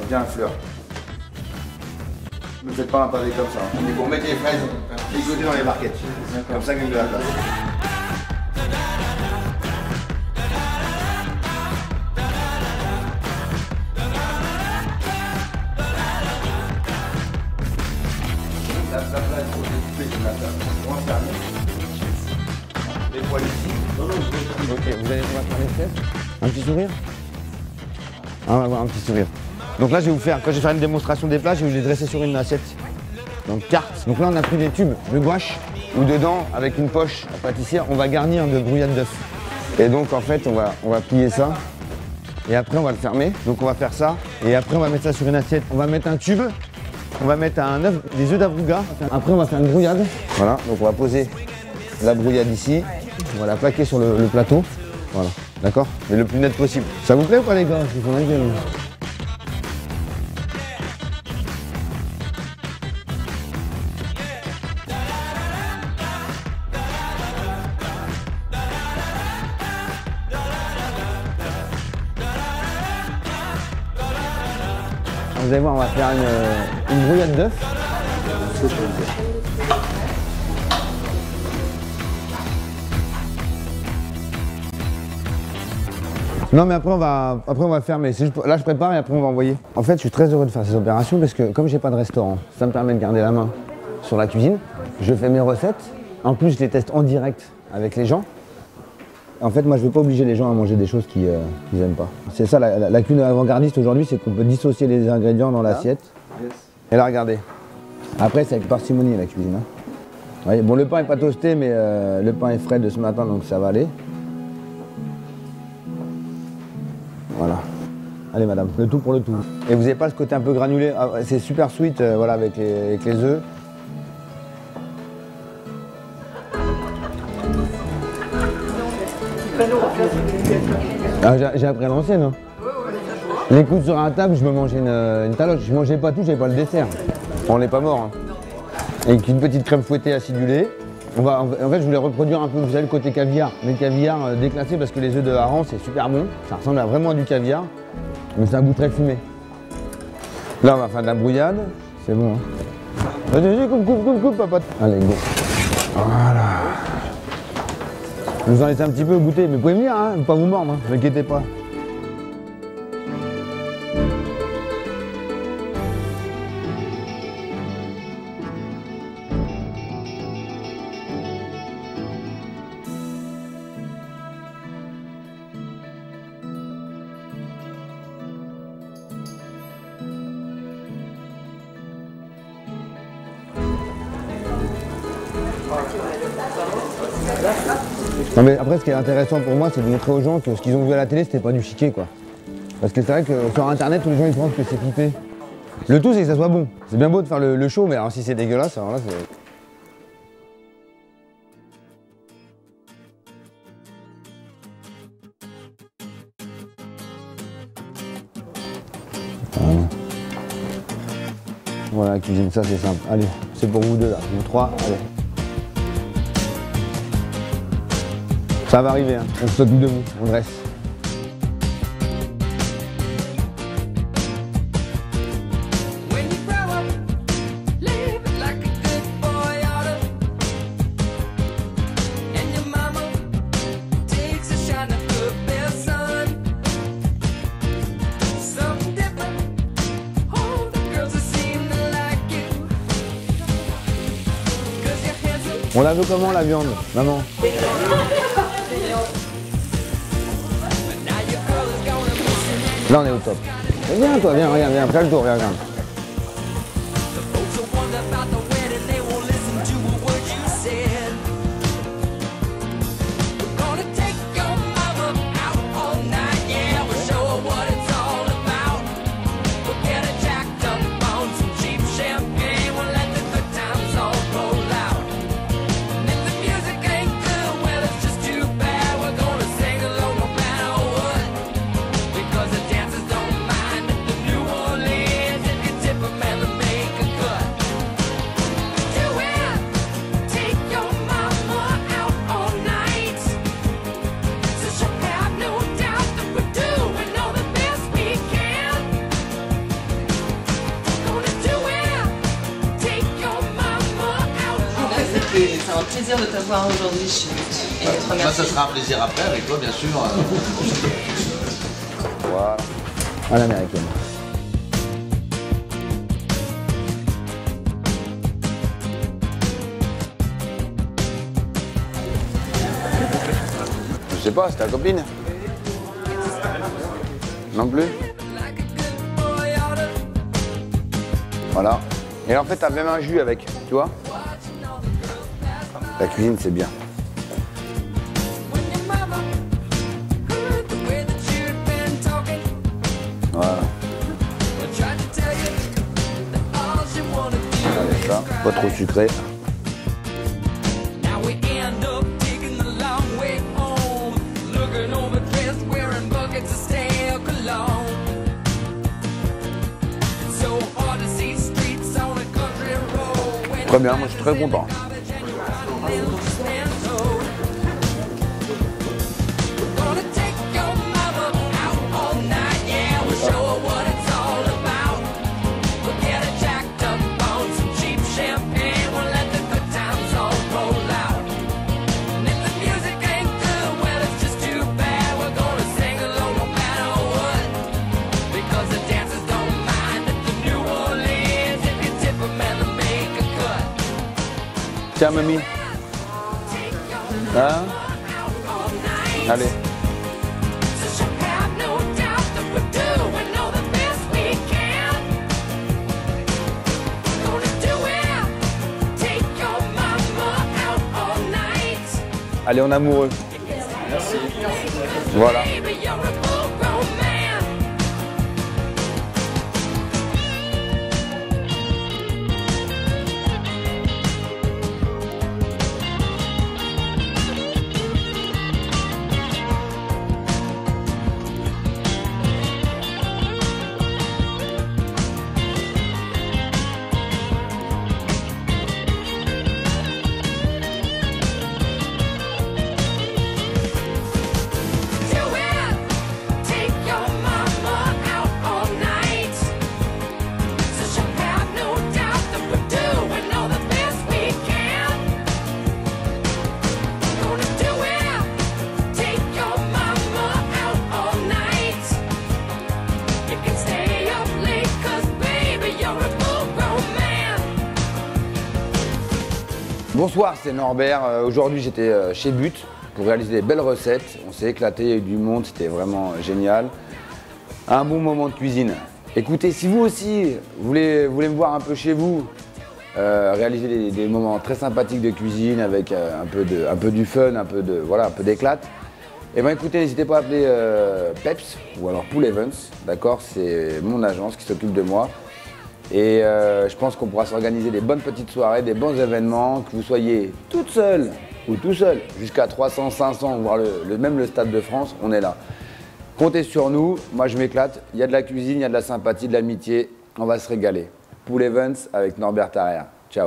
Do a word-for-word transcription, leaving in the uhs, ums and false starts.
va bien fleur. Ne me faites pas un pavé comme ça. On est pour mettre les fraises dégoûtées dans les barquettes. Comme ça, gagne de la place. La place est trop découpée, on va fermer. Les poils ici. Ok, vous allez voir les fesses. Un petit sourire. On va avoir un petit sourire. Donc là, je vais vous faire, quand je vais faire une démonstration des plats, je vais vous les dresser sur une assiette. Donc carte. Donc là, on a pris des tubes de gouache, où dedans, avec une poche à pâtissière, on va garnir de brouillade d'œuf. Et donc, en fait, on va, on va plier ça. Et après, on va le fermer. Donc on va faire ça. Et après, on va mettre ça sur une assiette. On va mettre un tube. On va mettre un œuf, des œufs d'abruga. Après, on va faire une brouillade. Voilà. Donc on va poser la brouillade ici. On va la plaquer sur le, le plateau. Voilà. D'accord? Mais le plus net possible. Ça vous plaît ou pas, les gars? Je vous en ai bien. Vous allez voir, on va faire une, une brouillade d'œuf. Non mais après on va, après on va fermer. Là je prépare et après on va envoyer. En fait je suis très heureux de faire ces opérations parce que comme j'ai pas de restaurant, ça me permet de garder la main sur la cuisine. Je fais mes recettes. En plus je les teste en direct avec les gens. En fait, moi, je ne veux pas obliger les gens à manger des choses qu'ils euh, n'aiment pas. C'est ça, la, la, la cuisine avant-gardiste aujourd'hui, c'est qu'on peut dissocier les ingrédients dans l'assiette. Yes. Et là, regardez. Après, c'est avec parcimonie, la cuisine. Hein. Ouais, bon, le pain n'est pas toasté, mais euh, le pain est frais de ce matin, donc ça va aller. Voilà. Allez, madame, le tout pour le tout. Et vous n'avez pas ce côté un peu granulé. Ah, c'est super sweet, euh, voilà, avec les, avec les œufs. Ah, j'ai appris à l'ancienne. Hein. Les coudes sur la table, je me mangeais une, une taloche. Je mangeais pas tout, j'avais pas le dessert. On n'est pas mort. Hein. Et une petite crème fouettée acidulée. On va, en fait, je voulais reproduire un peu, vous savez, le côté caviar. Mais caviar euh, déclassé parce que les œufs de hareng, c'est super bon. Ça ressemble à vraiment à du caviar. Mais c'est un goût très fumé. Là, on va faire de la brouillade. C'est bon. Hein. Vas-y, coupe, coupe, coupe, coupe, papa. Allez, go. Voilà. Je vous en laisse un petit peu goûter, mais vous pouvez venir, hein, pas vous mordre, ne vous inquiétez pas. Non mais après ce qui est intéressant pour moi c'est de montrer aux gens que ce qu'ils ont vu à la télé c'était pas du chiquet quoi. Parce que c'est vrai que sur internet tous les gens ils pensent que c'est pipé. Le tout c'est que ça soit bon. C'est bien beau de faire le, le show mais alors si c'est dégueulasse alors là c'est... Voilà la cuisine, ça c'est simple. Allez, c'est pour vous deux là, vous trois, allez. Ça va arriver, hein. On saute debout, on dresse. On la veut comment la viande, maman? Là on est au top. Viens toi, viens, regarde, viens, prends le tour, viens, regarde. plaisir de t'avoir aujourd'hui, Chut. Et bah, te remercie. Ça, ça sera un plaisir après avec toi, bien sûr. Voilà. À l'américaine. Je sais pas, c'est ta copine? Non plus? Voilà. Et en fait, t'as même un jus avec, tu vois? La cuisine, c'est bien. Voilà. Allez, ça, pas trop sucré. Très bien, moi je suis très content. Tiens, mamie. Hein? Allez. Allez, on est amoureux. Merci. Voilà. Bonsoir, c'est Norbert. Euh, Aujourd'hui, j'étais euh, chez But pour réaliser des belles recettes. On s'est éclaté, il y a eu du monde, c'était vraiment euh, génial. Un bon moment de cuisine. Écoutez, si vous aussi, vous voulez, vous voulez me voir un peu chez vous, euh, réaliser des, des moments très sympathiques de cuisine avec euh, un, peu de, un peu du fun, un peu de, voilà, un peu d'éclate, eh bien écoutez, n'hésitez pas à appeler euh, PEPS ou alors Pool Events, d'accord? C'est mon agence qui s'occupe de moi. Et euh, je pense qu'on pourra s'organiser des bonnes petites soirées, des bons événements, que vous soyez toute seule ou tout seul, jusqu'à trois cents, cinq cents, voire le, le, même le Stade de France, on est là. Comptez sur nous, moi je m'éclate, il y a de la cuisine, il y a de la sympathie, de l'amitié, on va se régaler. Pool Events avec Norbert Tarayre. Ciao.